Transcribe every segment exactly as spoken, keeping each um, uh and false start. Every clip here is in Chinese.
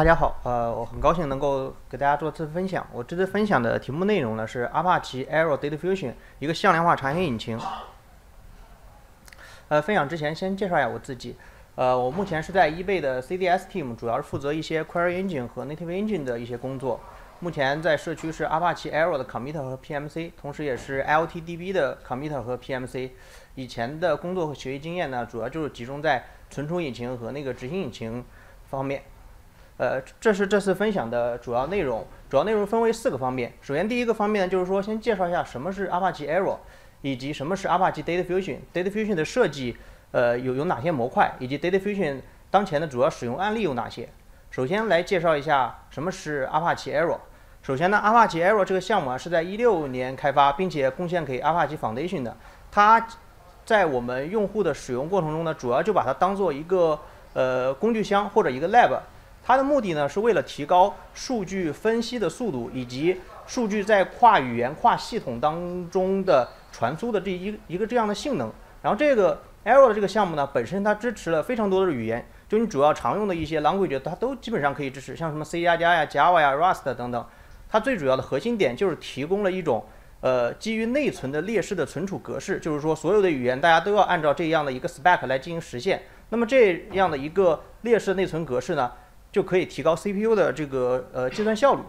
大家好，呃，我很高兴能够给大家做这次分享。我这次分享的题目内容呢是 Apache Arrow Data Fusion 一个向量化查询引擎。呃，分享之前先介绍一下我自己。呃，我目前是在 eBay 的 C D S Team， 主要是负责一些 Query Engine 和 Native Engine 的一些工作。目前在社区是 Apache Arrow 的 Committer 和 P M C， 同时也是 I O T D B 的 Committer 和 P M C。以前的工作和学习经验呢，主要就是集中在存储引擎和那个执行引擎方面。 呃，这是这次分享的主要内容。主要内容分为四个方面。首先，第一个方面呢，就是说先介绍一下什么是 Apache Arrow， 以及什么是 Apache Data Fusion。Data Fusion 的设计，呃，有有哪些模块，以及 Data Fusion 当前的主要使用案例有哪些？首先来介绍一下什么是 Apache Arrow。首先呢 ，Apache Arrow 这个项目啊是在一六年开发，并且贡献给 Apache Foundation 的。它在我们用户的使用过程中呢，主要就把它当做一个呃工具箱或者一个 lab。 它的目的呢，是为了提高数据分析的速度，以及数据在跨语言、跨系统当中的传输的这一一个这样的性能。然后这个 Arrow 的这个项目呢，本身它支持了非常多的语言，就你主要常用的一些 language， 它都基本上可以支持，像什么 C 加加呀、Java 呀、Rust 等等。它最主要的核心点就是提供了一种呃基于内存的列式的存储格式，就是说所有的语言大家都要按照这样的一个 spec 来进行实现。那么这样的一个列式内存格式呢？ 就可以提高 C P U 的这个呃计算效率。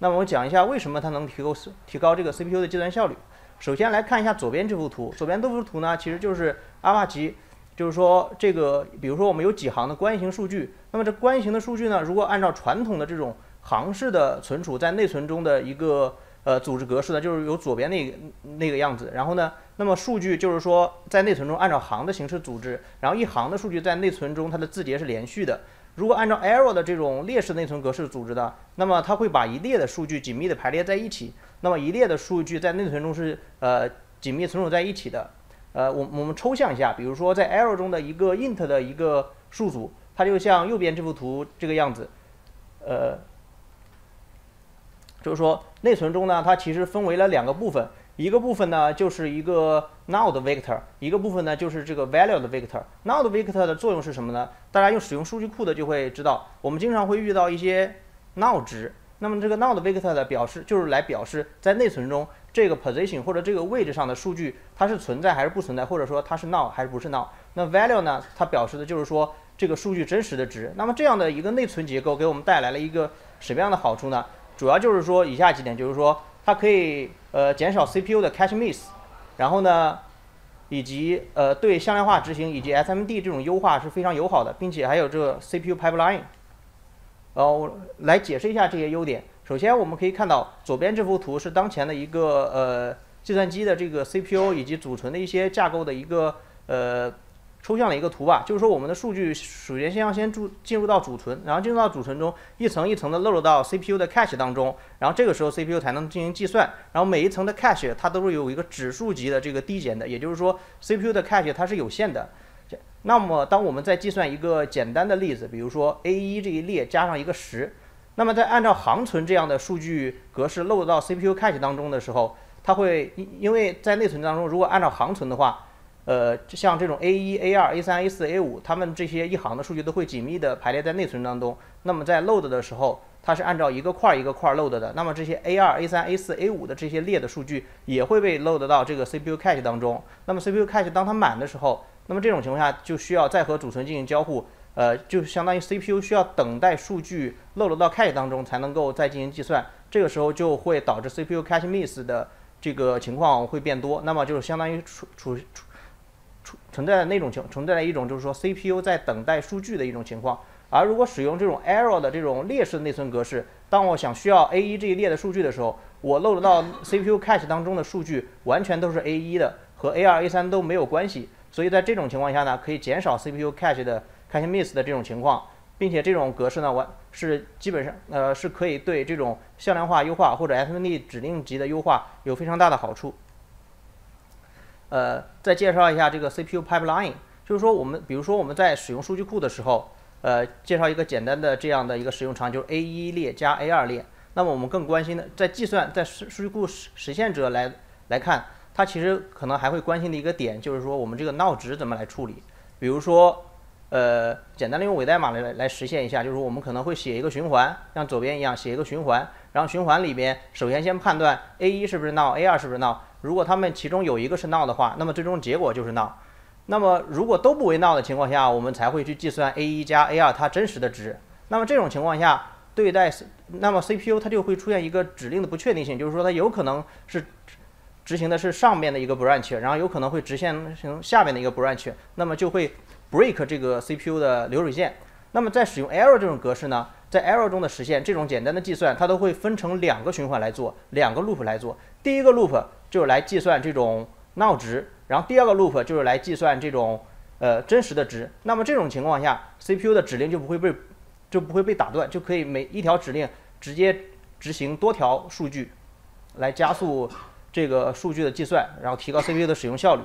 那么我讲一下为什么它能提高提高这个 C P U 的计算效率。首先来看一下左边这幅图，左边这幅图呢，其实就是阿帕奇，就是说这个，比如说我们有几行的关系型数据，那么这关系型的数据呢，如果按照传统的这种行式的存储在内存中的一个呃组织格式呢，就是有左边那个那个样子。然后呢，那么数据就是说在内存中按照行的形式组织，然后一行的数据在内存中它的字节是连续的。 如果按照 Arrow 的这种列式内存格式组织的，那么它会把一列的数据紧密的排列在一起。那么一列的数据在内存中是呃紧密存储在一起的。呃，我我们抽象一下，比如说在 Arrow 中的一个 int 的一个数组，它就像右边这幅图这个样子。呃，就是说内存中呢，它其实分为了两个部分，一个部分呢就是一个 now 的 vector， 一个部分呢就是这个 value 的 vector。now 的 vector 的作用是什么呢？ 大家用使用数据库的就会知道，我们经常会遇到一些 now 值。那么这个 now 的 vector 的表示就是来表示在内存中这个 position 或者这个位置上的数据它是存在还是不存在，或者说它是 now 还是不是 now。那 value 呢，它表示的就是说这个数据真实的值。那么这样的一个内存结构给我们带来了一个什么样的好处呢？主要就是说以下几点，就是说它可以呃减少 C P U 的 cache miss， 然后呢。 以及呃对向量化执行以及 S M D 这种优化是非常友好的，并且还有这个 C P U pipeline。呃，我来解释一下这些优点。首先，我们可以看到左边这幅图是当前的一个呃计算机的这个 C P U 以及组成的一些架构的一个呃抽象的一个图吧。就是说，我们的数据首先先要先注进入到主存，然后进入到主存中一层一层的漏入到 C P U 的 cache 当中，然后这个时候 C P U 才能进行计算。然后每一层的 cache 它都是有一个指数级的这个递减的，也就是说 C P U 的 cache 它是有限的。那么当我们在计算一个简单的例子，比如说 A 一 这一列加上一个十，那么在按照行存这样的数据格式漏入到 C P U cache 当中的时候，它会因为在内存当中如果按照行存的话。 呃，像这种 A 一、A 二、A 三、A 四、A 五， 它们这些一行的数据都会紧密的排列在内存当中。那么在 load 的时候，它是按照一个块一个块 load 的。那么这些 A 二、A 三、A 四、A 五 的这些列的数据也会被 load 到这个 C P U cache 当中。那么 C P U cache 当它满的时候，那么这种情况下就需要再和主存进行交互。呃，就相当于 C P U 需要等待数据 load 到 cache 当中才能够再进行计算。这个时候就会导致 C P U cache miss 的这个情况会变多。那么就是相当于处处处。 存在的那种情，存在的一种就是说 C P U 在等待数据的一种情况。而如果使用这种 Arrow 的这种列式内存格式，当我想需要 A 一 这一列的数据的时候，我漏到 C P U cache 当中的数据完全都是 A 一 的，和 A 二、A 三 都没有关系。所以在这种情况下呢，可以减少 C P U cache 的 cache miss 的这种情况，并且这种格式呢，完是基本上呃是可以对这种向量化优化或者 S M D 指令集的优化有非常大的好处。 呃，再介绍一下这个 C P U pipeline， 就是说我们，比如说我们在使用数据库的时候，呃，介绍一个简单的这样的一个使用场景，就是 A 一 列加 A 二 列。那么我们更关心的，在计算在数数据库实实现者来来看，它其实可能还会关心的一个点，就是说我们这个闹值怎么来处理。比如说，呃，简单的用伪代码来来实现一下，就是我们可能会写一个循环，像左边一样写一个循环，然后循环里边首先先判断 A 一 是不是 null，A 二 是不是 null， 如果它们其中有一个是 null 的话，那么最终结果就是 null。那么如果都不为 null 的情况下，我们才会去计算 A 一 加 A 二 它真实的值。那么这种情况下，对待那么 C P U 它就会出现一个指令的不确定性，就是说它有可能是执行的是上面的一个 branch， 然后有可能会执行下面的一个 branch， 那么就会 break 这个 C P U 的流水线。那么在使用 arrow 这种格式呢，在 arrow 中的实现这种简单的计算，它都会分成两个循环来做，两个 loop 来做。第一个 loop 就是来计算这种 null 值，然后第二个 loop 就是来计算这种呃真实的值。那么这种情况下 ，C P U 的指令就不会被就不会被打断，就可以每一条指令直接执行多条数据，来加速这个数据的计算，然后提高 C P U 的使用效率。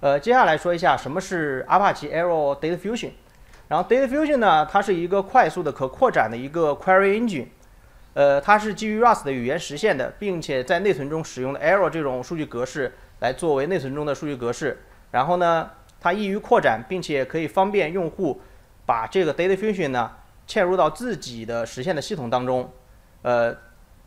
呃，接下来说一下什么是 Apache Arrow Data Fusion。然后 Data Fusion 呢，它是一个快速的可扩展的一个 Query Engine。呃，它是基于 Rust 的语言实现的，并且在内存中使用的 Arrow 这种数据格式来作为内存中的数据格式。然后呢，它易于扩展，并且可以方便用户把这个 Data Fusion 呢嵌入到自己的实现的系统当中。呃，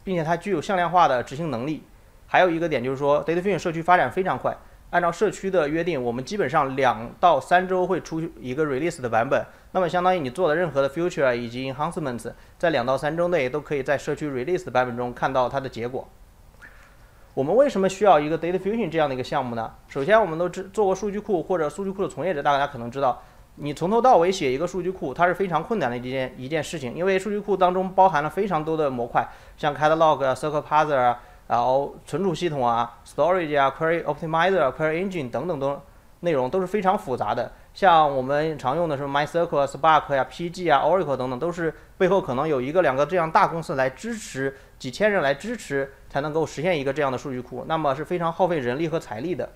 并且它具有向量化的执行能力。还有一个点就是说 ，Data Fusion 社区发展非常快。按照社区的约定，我们基本上两到三周会出一个 release 的版本。那么相当于你做的任何的 feature 以及 enhancements， 在两到三周内都可以在社区 release 的版本中看到它的结果。我们为什么需要一个 data fusion 这样的一个项目呢？首先，我们都知做过数据库或者数据库的从业者，大家可能知道，你从头到尾写一个数据库，它是非常困难的一件一件事情，因为数据库当中包含了非常多的模块，像 catalog 啊、circle parser 啊。然后存储系统啊、storage 啊、query optimizer 啊、query engine 等等等内容都是非常复杂的。像我们常用的什么 MySQL 啊、Spark 呀、P G 啊、Oracle 等等，都是背后可能有一个两个这样大公司来支持，几千人来支持，才能够实现一个这样的数据库。那么是非常耗费人力和财力的。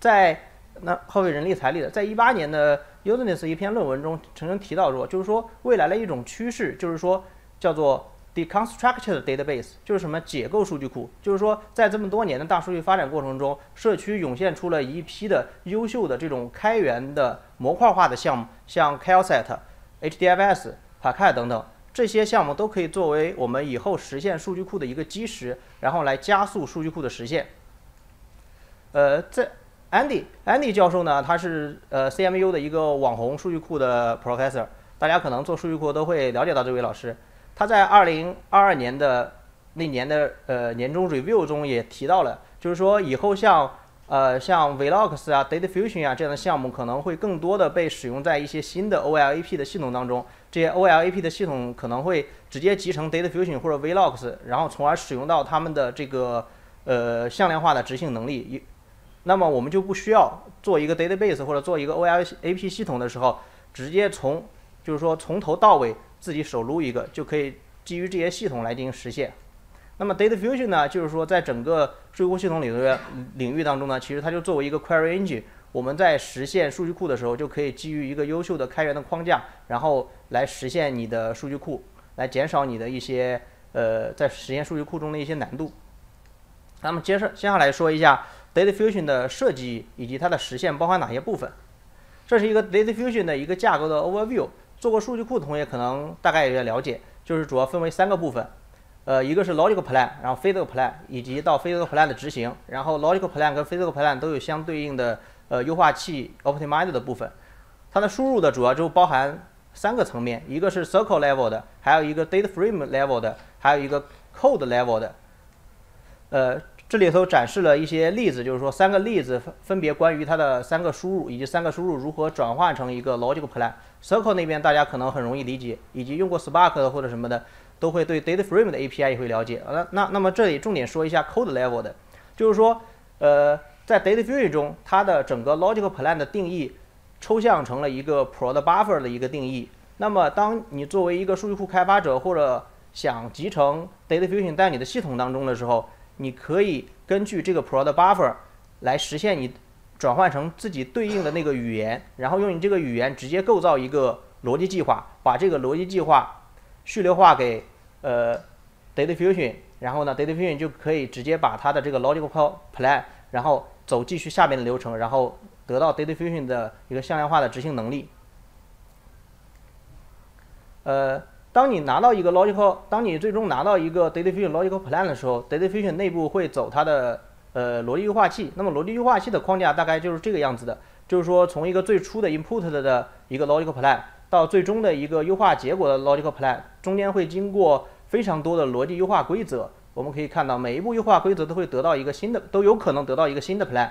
在那耗费人力财力的，在一八年的 Usenet 一篇论文中曾经提到说，就是说未来的一种趋势，就是说叫做。Deconstructed database 就是什么解构数据库，就是说在这么多年的大数据发展过程中，社区涌现出了一批的优秀的这种开源的模块化的项目，像 Calset、H D F S、Parquet 等等，这些项目都可以作为我们以后实现数据库的一个基石，然后来加速数据库的实现。呃，在 Andy Andy 教授呢，他是呃 C M U 的一个网红数据库的 professor， 大家可能做数据库都会了解到这位老师。他在二零二二年的那年的呃年终 review 中也提到了，就是说以后像呃像 Velox 啊、Data Fusion 啊这样的项目可能会更多的被使用在一些新的 O L A P 的系统当中，这些 O L A P 的系统可能会直接集成 Data Fusion 或者 Velox， 然后从而使用到他们的这个呃向量化的执行能力。那么我们就不需要做一个 database 或者做一个 O L A P 系统的时候，直接从就是说从头到尾。自己手撸一个就可以基于这些系统来进行实现。那么 Data Fusion 呢，就是说在整个数据库系统领域领域当中呢，其实它就作为一个 Query Engine， 我们在实现数据库的时候，就可以基于一个优秀的开源的框架，然后来实现你的数据库，来减少你的一些呃在实现数据库中的一些难度。那么接着接下来说一下 Data Fusion 的设计以及它的实现包含哪些部分。这是一个 Data Fusion 的一个架构的 overview。做过数据库的同学可能大概也了解，就是主要分为三个部分，呃，一个是 logical plan， 然后 physical plan， 以及到 physical plan 的执行。然后 logical plan 跟 physical plan 都有相对应的呃优化器 optimizer 的部分。它的输入的主要就包含三个层面，一个是 circle level 的，还有一个 data frame level 的，还有一个 code level 的。呃，这里头展示了一些例子，就是说三个例子分别关于它的三个输入以及三个输入如何转化成一个 logical plan。Circle 那边大家可能很容易理解，以及用过 Spark 的或者什么的，都会对 Data Frame 的 A P I 也会了解。那那那么这里重点说一下 Code Level 的，就是说，呃，在 Data Fusion 中，它的整个 Logical Plan 的定义抽象成了一个 Proto Buffer 的一个定义。那么当你作为一个数据库开发者或者想集成 Data Fusion 在你的系统当中的时候，你可以根据这个 Proto Buffer 来实现你。转换成自己对应的那个语言，然后用你这个语言直接构造一个逻辑计划，把这个逻辑计划序列化给呃 Data Fusion， 然后呢 Data Fusion 就可以直接把它的这个 logical plan， 然后走继续下面的流程，然后得到 Data Fusion 的一个向量化的执行能力。呃，当你拿到一个 logical， 当你最终拿到一个 Data Fusion logical plan 的时候 ，Data Fusion 内部会走它的呃逻辑优化器。那么逻辑优化器的框架大概就是这个样子的，就是说从一个最初的 input 的一个 logical plan 到最终的一个优化结果的 logical plan， 中间会经过非常多的逻辑优化规则。我们可以看到，每一步优化规则都会得到一个新的，都有可能得到一个新的 plan。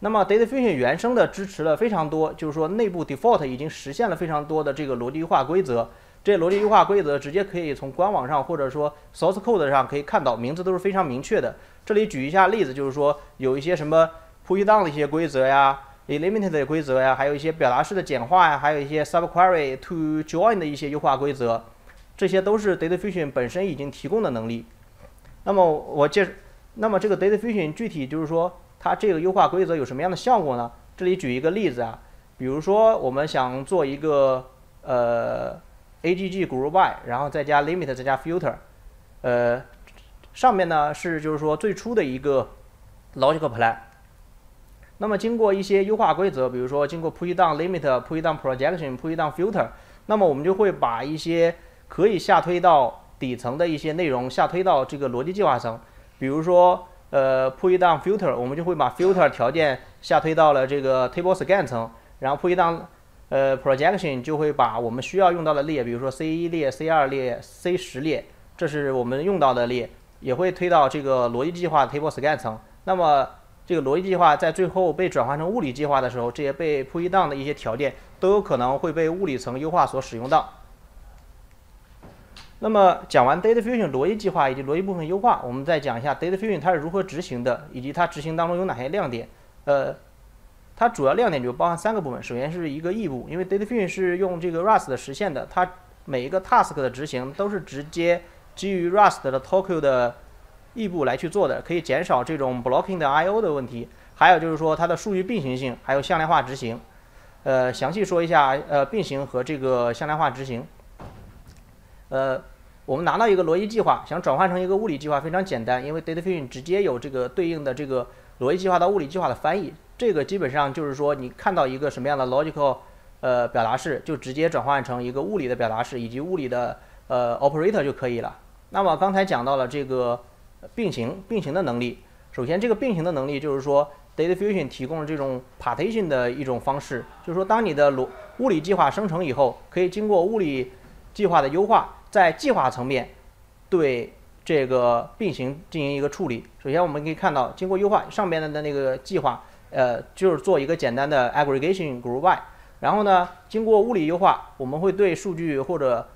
那么 Data Fusion 原生的支持了非常多，就是说内部 default 已经实现了非常多的这个逻辑优化规则。这些逻辑优化规则直接可以从官网上或者说 source code 上可以看到，名字都是非常明确的。这里举一下例子，就是说有一些什么 push down 的一些规则呀 ，eliminate 的规则呀，还有一些表达式的简化呀，还有一些 subquery to join 的一些优化规则，这些都是 Data Fusion 本身已经提供的能力。那么我介，那么这个 Data Fusion 具体就是说，它这个优化规则有什么样的效果呢？这里举一个例子啊，比如说我们想做一个呃 A G G group by， 然后再加 limit 再加 filter， 呃，上面呢是就是说最初的一个 logical plan。那么经过一些优化规则，比如说经过 push down limit、push down projection、push down filter， 那么我们就会把一些可以下推到底层的一些内容下推到这个逻辑计划层，比如说。呃 ，push down filter， 我们就会把 filter 条件下推到了这个 table scan 层，然后 push down 呃 projection 就会把我们需要用到的列，比如说 C 一 列、C 二 列、C 十 列，这是我们用到的列，也会推到这个逻辑计划 table scan 层。那么这个逻辑计划在最后被转换成物理计划的时候，这些被 push down 的一些条件都有可能会被物理层优化所使用到。那么讲完 Data Fusion 逻辑计划以及逻辑部分优化，我们再讲一下 Data Fusion 它是如何执行的，以及它执行当中有哪些亮点。呃，它主要亮点就包含三个部分。首先是一个异步，因为 Data Fusion 是用这个 Rust 的实现的，它每一个 task 的执行都是直接基于 Rust 的 Tokyo 的异步来去做的，可以减少这种 blocking 的 I O 的问题。还有就是说它的数据并行性，还有向量化执行。呃，详细说一下呃并行和这个向量化执行。呃。我们拿到一个逻辑计划，想转换成一个物理计划非常简单，因为 Data Fusion 直接有这个对应的这个逻辑计划到物理计划的翻译。这个基本上就是说，你看到一个什么样的 logical 呃表达式，就直接转换成一个物理的表达式以及物理的呃 operator 就可以了。那么刚才讲到了这个并行并行的能力，首先这个并行的能力就是说 Data Fusion 提供了这种 partition 的一种方式，就是说当你的逻物理计划生成以后，可以经过物理计划的优化。在计划层面，对这个并行进行一个处理。首先，我们可以看到，经过优化上边的那个计划，呃，就是做一个简单的 aggregation group by。然后呢，经过物理优化，我们会对数据或者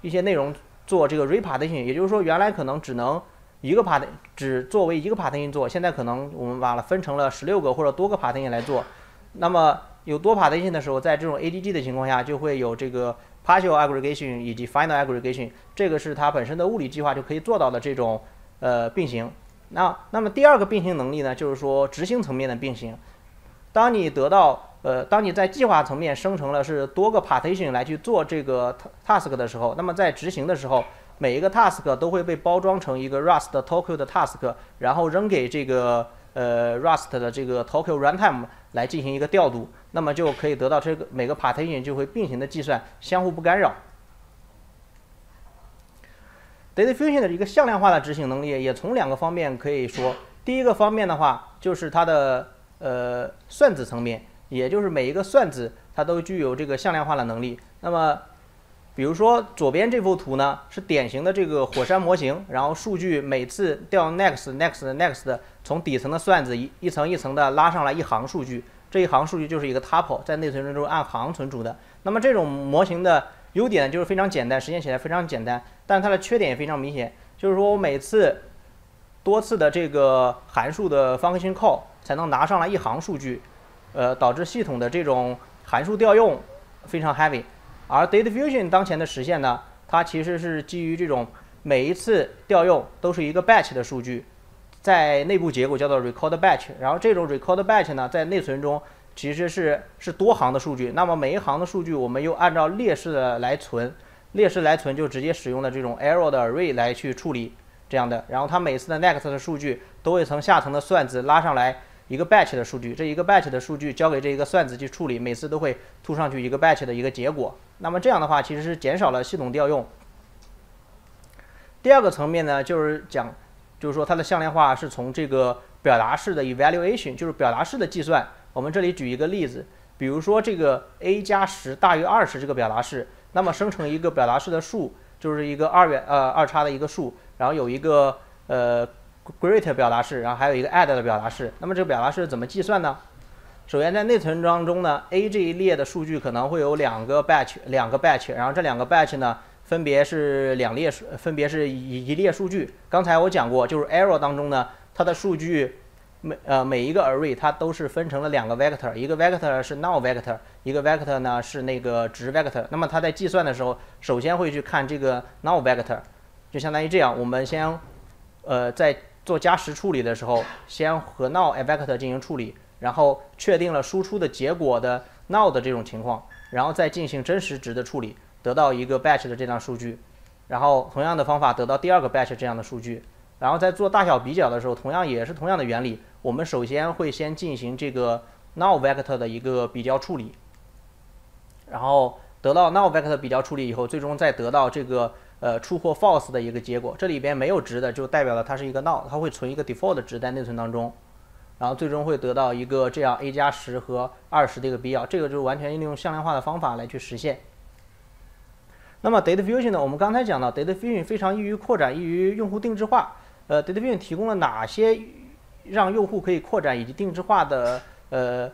一些内容做这个 repartition。也就是说，原来可能只能一个 part 只作为一个 partition 做，现在可能我们把它分成了十六个或者多个 partition 来做。那么有多 partition 的时候，在这种 A G G 的情况下，就会有这个。partial aggregation 以及 final aggregation， 这个是它本身的物理计划就可以做到的这种呃并行。那那么第二个并行能力呢，就是说执行层面的并行。当你得到呃，当你在计划层面生成了是多个 partition 来去做这个 task 的时候，那么在执行的时候，每一个 task 都会被包装成一个 Rust Tokyo 的 task， 然后扔给这个呃 Rust 的这个 Tokyo runtime 来进行一个调度。那么就可以得到这个每个 partition 就会并行的计算，相互不干扰。Data Fusion 的一个向量化的执行能力也从两个方面可以说，第一个方面的话就是它的呃算子层面，也就是每一个算子它都具有这个向量化的能力。那么比如说左边这幅图呢是典型的这个火山模型，然后数据每次调 next next next 从底层的算子一一层一层的拉上来一行数据。这一行数据就是一个 tuple， 在内存中按行存储的。那么这种模型的优点就是非常简单，实现起来非常简单，但是它的缺点也非常明显，就是说我每次多次的这个函数的 function call 才能拿上来一行数据，呃，导致系统的这种函数调用非常 heavy。而 Data Fusion 当前的实现呢，它其实是基于这种每一次调用都是一个 batch 的数据。在内部结构叫做 record batch， 然后这种 record batch 呢，在内存中其实是是多行的数据。那么每一行的数据，我们又按照列式的来存，列式来存就直接使用了这种 arrow 的 array 来去处理这样的。然后它每次的 next 的数据都会从下层的算子拉上来一个 batch 的数据，这一个 batch 的数据交给这一个算子去处理，每次都会吐上去一个 batch 的一个结果。那么这样的话，其实是减少了系统调用。第二个层面呢，就是讲，就是说它的向量化是从这个表达式的 evaluation， 就是表达式的计算。我们这里举一个例子，比如说这个 a 加十大于二十这个表达式，那么生成一个表达式的数，就是一个二元呃二叉的一个数，然后有一个呃。 great 表达式，然后还有一个 add 的表达式。那么这个表达式怎么计算呢？首先在内存当中呢 ，a 这一列的数据可能会有两个 batch， 两个 batch， 然后这两个 batch 呢，分别是两列，分别是一一列数据。刚才我讲过，就是 arrow 当中呢，它的数据每呃每一个 array 它都是分成了两个 vector， 一个 vector 是 null vector， 一个 vector 呢是那个值 vector。那么它在计算的时候，首先会去看这个 null vector， 就相当于这样，我们先呃在 做加时处理的时候，先和 null vector 进行处理，然后确定了输出的结果的 null 的这种情况，然后再进行真实值的处理，得到一个 batch 的这样数据，然后同样的方法得到第二个 batch 这样的数据，然后在做大小比较的时候，同样也是同样的原理，我们首先会先进行这个 null vector 的一个比较处理，然后得到 null vector 比较处理以后，最终再得到这个 呃，true或 false 的一个结果，这里边没有值的，就代表了它是一个 null， 它会存一个 default 的值在内存当中，然后最终会得到一个这样 a 加十和二十的一个比较，这个就是完全利用向量化的方法来去实现。那么 data fusion 呢，我们刚才讲到 data fusion 非常易于扩展，易于用户定制化。呃 ，data fusion 提供了哪些让用户可以扩展以及定制化的呃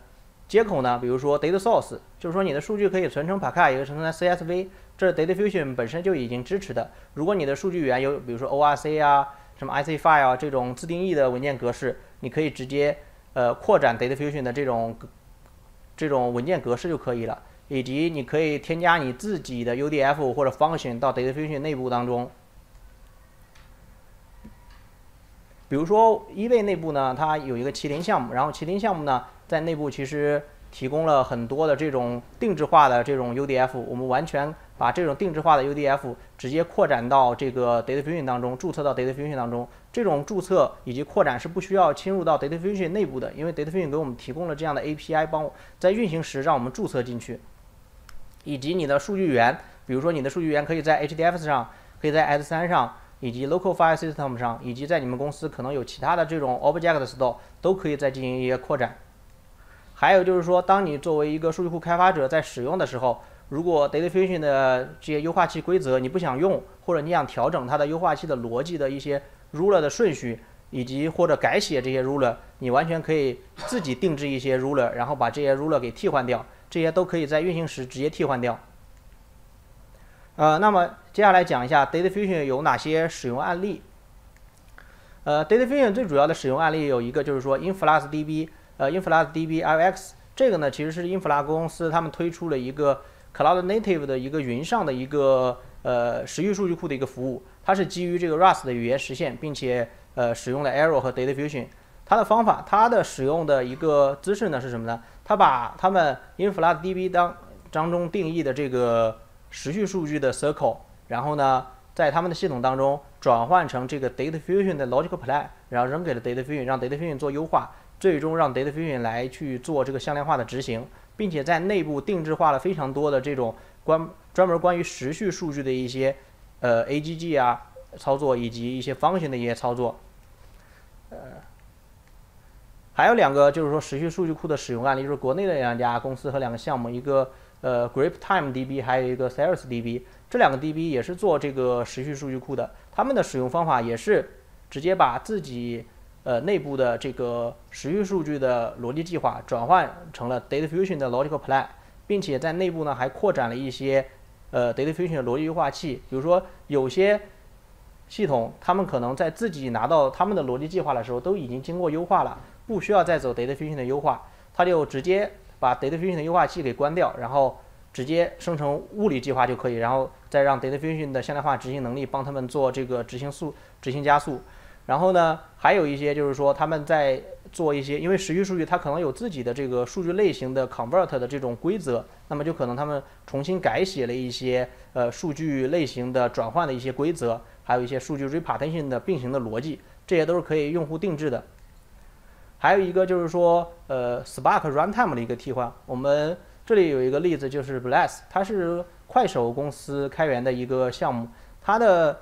接口呢？比如说 data source， 就是说你的数据可以存成 Parquet， 也可以存成 C S V。 这是 Data Fusion 本身就已经支持的。如果你的数据源有，比如说 O R C 啊、什么 I C file 啊这种自定义的文件格式，你可以直接呃扩展 Data Fusion 的这种这种文件格式就可以了。以及你可以添加你自己的 U D F 或者 function 到 Data Fusion 内部当中。比如说 eBay 内部呢，它有一个麒麟项目，然后麒麟项目呢在内部其实 提供了很多的这种定制化的这种 U D F， 我们完全把这种定制化的 U D F 直接扩展到这个 Data Fusion 当中，注册到 Data Fusion 当中。这种注册以及扩展是不需要侵入到 Data Fusion 内部的，因为 Data Fusion 给我们提供了这样的 A P I， 帮在运行时让我们注册进去。以及你的数据源，比如说你的数据源可以在 H D F S 上，可以在 S three 上，以及 Local File System 上，以及在你们公司可能有其他的这种 Object Store 都可以再进行一些扩展。 还有就是说，当你作为一个数据库开发者在使用的时候，如果 Data Fusion 的这些优化器规则你不想用，或者你想调整它的优化器的逻辑的一些 ruler 的顺序，以及或者改写这些 ruler， 你完全可以自己定制一些 ruler， 然后把这些 ruler 给替换掉，这些都可以在运行时直接替换掉。呃，那么接下来讲一下 Data Fusion 有哪些使用案例。呃 ，Data Fusion 最主要的使用案例有一个就是说 InfluxDB。 呃 InfluxDB I O X 这个呢，其实是 InfluxDB 公司他们推出了一个 Cloud Native 的一个云上的一个呃时域数据库的一个服务，它是基于这个 Rust 的语言实现，并且呃使用了 Arrow 和 Data Fusion。它的方法，它的使用的一个姿势呢是什么呢？它把他们 InfluxDB 当当中定义的这个时序数据的 circle， 然后呢，在他们的系统当中转换成这个 Data Fusion 的 logic plan， 然后扔给了 Data Fusion， 让 Data Fusion 做优化。 最终让 Data Fusion 来去做这个向量化的执行，并且在内部定制化了非常多的这种关专门关于时序数据的一些呃 A G G 啊操作，以及一些 function 的一些操作。呃，还有两个就是说时序数据库的使用案例，就是国内的两家公司和两个项目，一个呃 Grip Time D B， 还有一个 Series D B， 这两个 D B 也是做这个时序数据库的，他们的使用方法也是直接把自己 呃，内部的这个时序数据的逻辑计划转换成了 Data Fusion 的 Logical Plan， 并且在内部呢还扩展了一些呃 Data Fusion 的逻辑优化器。比如说有些系统，他们可能在自己拿到他们的逻辑计划的时候，都已经经过优化了，不需要再走 Data Fusion 的优化，它就直接把 Data Fusion 的优化器给关掉，然后直接生成物理计划就可以，然后再让 Data Fusion 的向量化执行能力帮他们做这个执行速、执行加速。 然后呢，还有一些就是说他们在做一些，因为时序数据它可能有自己的这个数据类型的 convert 的这种规则，那么就可能他们重新改写了一些呃数据类型的转换的一些规则，还有一些数据 repartition 的并行的逻辑，这些都是可以用户定制的。还有一个就是说，呃 ，Spark runtime 的一个替换。我们这里有一个例子，就是 Blaze， 它是快手公司开源的一个项目，它的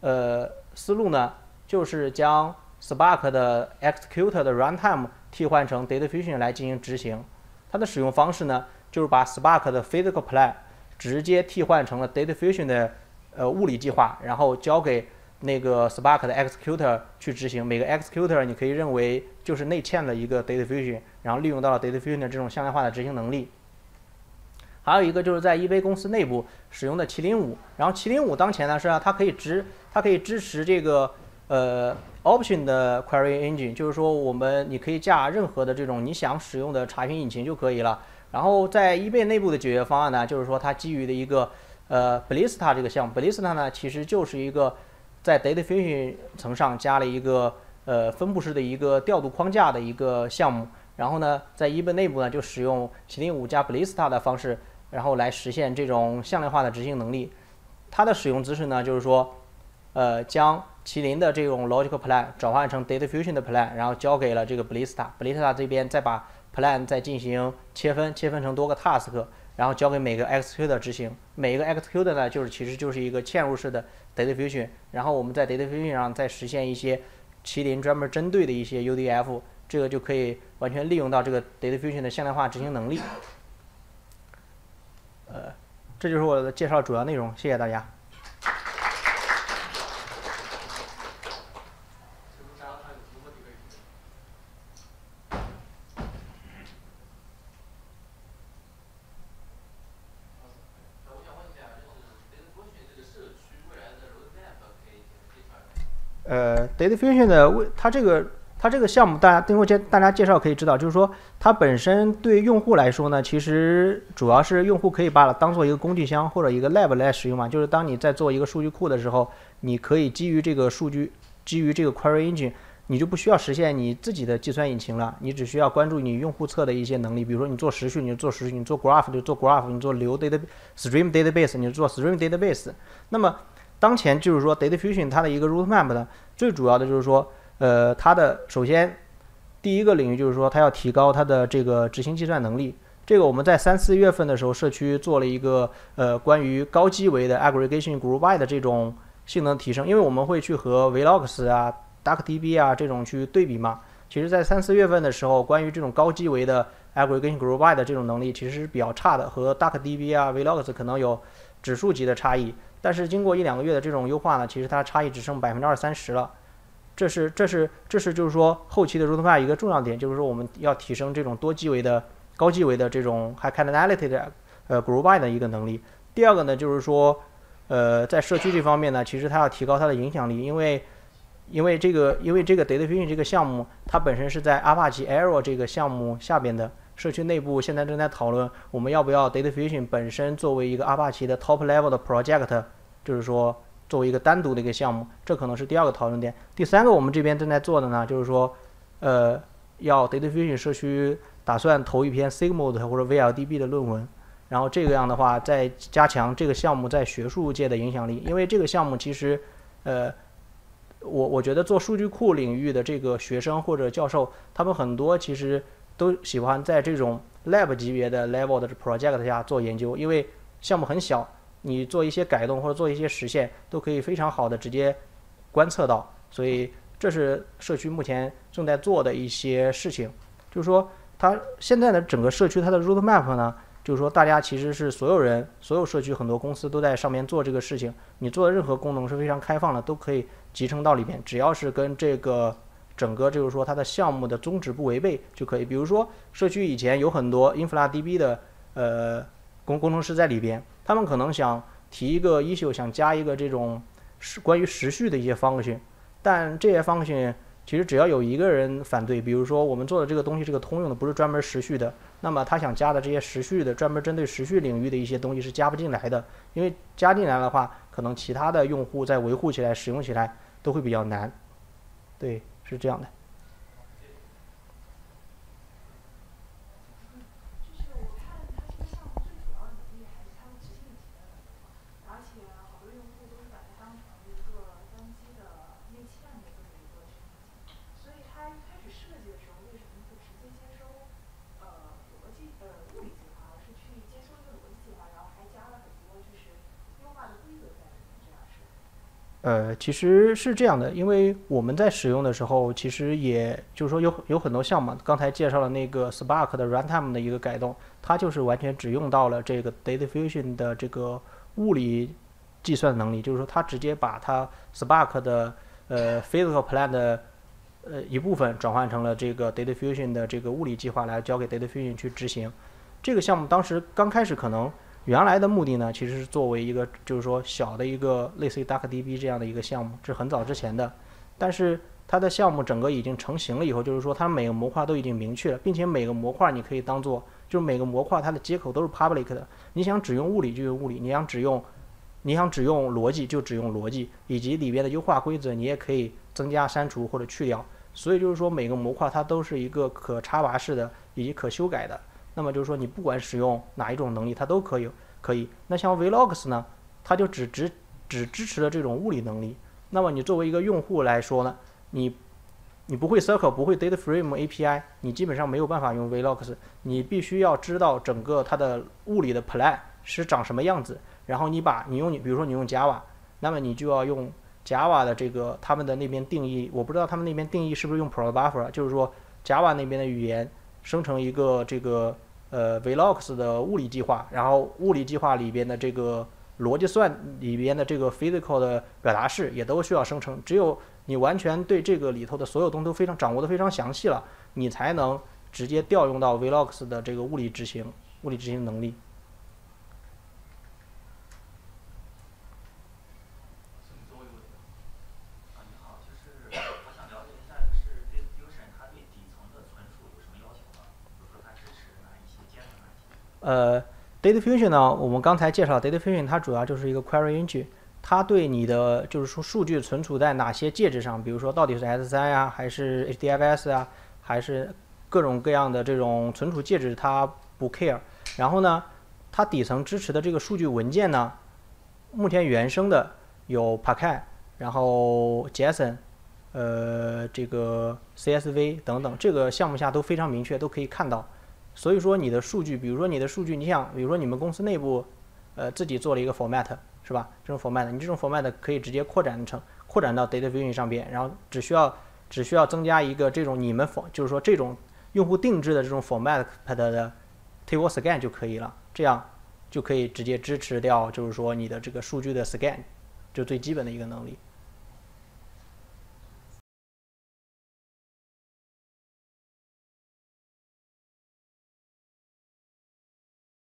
呃思路呢，就是将 Spark 的 executor 的 runtime 替换成 Data Fusion 来进行执行。它的使用方式呢，就是把 Spark 的 physical plan 直接替换成了 Data Fusion 的呃物理计划，然后交给那个 Spark 的 executor 去执行。每个 executor 你可以认为就是内嵌的一个 Data Fusion， 然后利用到了 Data Fusion 的这种向量化的执行能力。还有一个就是在 eBay 公司内部使用的麒麟五，然后麒麟五当前呢是啊，它可以支它可以支持这个呃 option 的 Query Engine， 就是说我们你可以架任何的这种你想使用的查询引擎就可以了。然后在 eBay 内部的解决方案呢，就是说它基于的一个呃 Blista 这个项目 ，Blista 呢其实就是一个在 Data Fusion 层上加了一个呃分布式的一个调度框架的一个项目，然后呢，在 eBay 内部呢就使用麒麟五加 Blista 的方式，然后来实现这种向量化的执行能力。它的使用姿势呢，就是说，呃，将麒麟的这种 logical plan 转换成 Data Fusion 的 plan， 然后交给了这个 Blista， Blista 这边再把 plan 再进行切分，切分成多个 task， 然后交给每个 executor 执行。每一个 executor 呢，就是其实就是一个嵌入式的 Data Fusion， 然后我们在 Data Fusion 上再实现一些麒麟专门针对的一些 U D F， 这个就可以完全利用到这个 Data Fusion 的向量化执行能力。呃，这就是我的介绍主要内容，谢谢大家。呃 ，Data Fusion 的为它这个它这个项目，大家通过介大家介绍可以知道，就是说它本身对用户来说呢，其实主要是用户可以把它当做一个工具箱或者一个 lab 来使用嘛。就是当你在做一个数据库的时候，你可以基于这个数据，基于这个 Query Engine， 你就不需要实现你自己的计算引擎了，你只需要关注你用户侧的一些能力，比如说你做时序，你就做时序；你做 graph 就做 graph； 你做流 data stream database， 你就做 stream database。那么当前就是说 ，Data Fusion 它的一个 roadmap 呢，最主要的就是说，呃，它的首先第一个领域就是说，它要提高它的这个执行计算能力。这个我们在三四月份的时候，社区做了一个呃关于高基维的 aggregation group by 的这种性能提升，因为我们会去和 Velox 啊、DuckDB 啊这种去对比嘛。其实，在三四月份的时候，关于这种高基维的 aggregation group by 的这种能力其实是比较差的，和 DuckDB 啊、Velox 可能有指数级的差异。但是经过一两个月的这种优化呢，其实它差异只剩百分之二三十了，这是这是这是就是说后期的 roadmap 一个重要点，就是说我们要提升这种多基维的高基维的这种 high cardinality 的呃 group by 的一个能力。第二个呢，就是说呃在社区这方面呢，其实它要提高它的影响力，因为因为这个因为这个 Data Fusion 这个项目它本身是在 Apache Arrow 这个项目下边的。社区内部现在正在讨论，我们要不要 Data Fusion 本身作为一个 Apache 的 top level 的 project， 就是说作为一个单独的一个项目，这可能是第二个讨论点。第三个，我们这边正在做的呢，就是说，呃，要 Data Fusion 社区打算投一篇 SIGMOD 或者 V L D B 的论文，然后这个样的话，再加强这个项目在学术界的影响力，因为这个项目其实，呃。我我觉得做数据库领域的这个学生或者教授，他们很多其实都喜欢在这种 lab 级别的 level 的 project 下做研究，因为项目很小，你做一些改动或者做一些实现，都可以非常好的直接观测到。所以这是社区目前正在做的一些事情。就是说，它现在的整个社区它的 roadmap 呢，就是说大家其实是所有人、所有社区很多公司都在上面做这个事情。你做的任何功能是非常开放的，都可以集成到里面，只要是跟这个整个就是说它的项目的宗旨不违背就可以。比如说社区以前有很多 InfluxDB 的呃工工程师在里边，他们可能想提一个 issue， 想加一个这种是关于时序的一些 function， 但这些 function 其实只要有一个人反对，比如说我们做的这个东西是个通用的，不是专门时序的，那么他想加的这些时序的专门针对时序领域的一些东西是加不进来的，因为加进来的话，可能其他的用户在维护起来、使用起来都会比较难，对，是这样的。呃，其实是这样的，因为我们在使用的时候，其实也就是说有有很多项目，刚才介绍了那个 Spark 的 runtime 的一个改动，它就是完全只用到了这个 Data Fusion 的这个物理计算能力，就是说它直接把它 Spark 的呃 physical plan 的呃一部分转换成了这个 Data Fusion 的这个物理计划来交给 Data Fusion 去执行。这个项目当时刚开始可能。 原来的目的呢，其实是作为一个就是说小的一个类似于 DuckDB 这样的一个项目，这是很早之前的。但是它的项目整个已经成型了以后，就是说它每个模块都已经明确了，并且每个模块你可以当做就是每个模块它的接口都是 public 的。你想只用物理就用物理，你想只用你想只用逻辑就只用逻辑，以及里边的优化规则你也可以增加、删除或者去掉。所以就是说每个模块它都是一个可插拔式的以及可修改的。 那么就是说，你不管使用哪一种能力，它都可以可以。那像 Velox 呢，它就只只只支持了这种物理能力。那么你作为一个用户来说呢，你你不会 Circle， 不会 DataFrame A P I， 你基本上没有办法用 Velox。你必须要知道整个它的物理的 plan 是长什么样子，然后你把你用你比如说你用 Java， 那么你就要用 Java 的这个他们的那边定义，我不知道他们那边定义是不是用 Proto Buffer， 就是说 Java 那边的语言。 生成一个这个呃 Velox 的物理计划，然后物理计划里边的这个逻辑算里边的这个 physical 的表达式也都需要生成。只有你完全对这个里头的所有东西都非常掌握的非常详细了，你才能直接调用到 Velox 的这个物理执行、物理执行能力。呃 ，Data Fusion 呢，我们刚才介绍 Data Fusion 它主要就是一个 Query Engine， 它对你的就是说数据存储在哪些介质上，比如说到底是 S 三 啊，还是 H D F S 啊，还是各种各样的这种存储介质，它不 care。然后呢，它底层支持的这个数据文件呢，目前原生的有 Parquet， 然后 JSON， 呃，这个 C S V 等等，这个项目下都非常明确，都可以看到。 所以说你的数据，比如说你的数据，你想，比如说你们公司内部，呃，自己做了一个 format， 是吧？这种 format， 你这种 format 可以直接扩展成扩展到 Data Fusion 上边，然后只需要只需要增加一个这种你们 for， 就是说这种用户定制的这种 format 的 table scan 就可以了，这样就可以直接支持掉，就是说你的这个数据的 scan， 就最基本的一个能力。